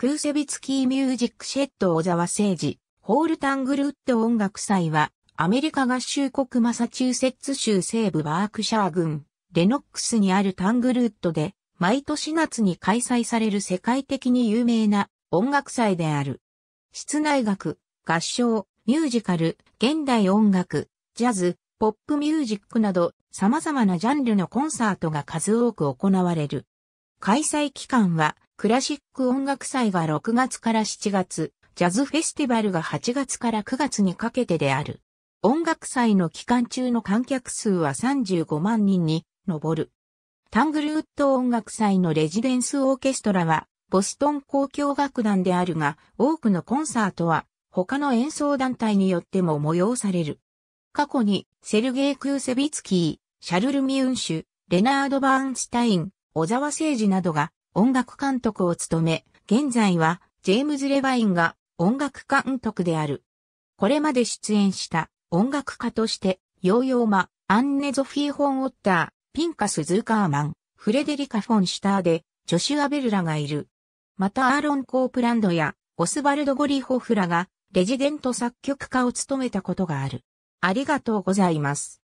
クーセビツキーミュージックシェッド小沢征爾ホールタングルウッド音楽祭はアメリカ合衆国マサチューセッツ州西部バークシャー郡レノックスにあるタングルウッドで毎年夏に開催される世界的に有名な音楽祭である。室内楽、合唱、ミュージカル、現代音楽、ジャズ、ポップミュージックなど様々なジャンルのコンサートが数多く行われる。開催期間はクラシック音楽祭が6月から7月、ジャズフェスティバルが8月から9月にかけてである。音楽祭の期間中の観客数は35万人に上る。タングルウッド音楽祭のレジデンスオーケストラはボストン交響楽団であるが、多くのコンサートは他の演奏団体によっても催される。過去にセルゲイ・クーセビツキー、シャルル・ミュンシュ、レナード・バーンスタイン、小沢征爾などが音楽監督を務め、現在はジェームズ・レヴァインが音楽監督である。これまで出演した音楽家として、ヨーヨーマ、アンネ・ゾフィー・フォン・オッター、ピンカス・ズーカーマン、フレデリカ・フォン・シュターデ、ジョシュア・ベルらがいる。またアーロン・コープランドやオスバルド・ゴリホフらがレジデント作曲家を務めたことがある。ありがとうございます。